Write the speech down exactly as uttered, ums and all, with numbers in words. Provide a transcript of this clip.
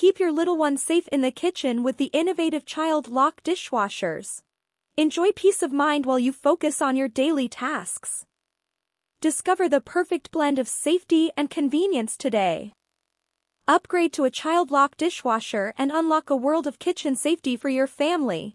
Keep your little one safe in the kitchen with the innovative child lock dishwashers. Enjoy peace of mind while you focus on your daily tasks. Discover the perfect blend of safety and convenience today. Upgrade to a child lock dishwasher and unlock a world of kitchen safety for your family.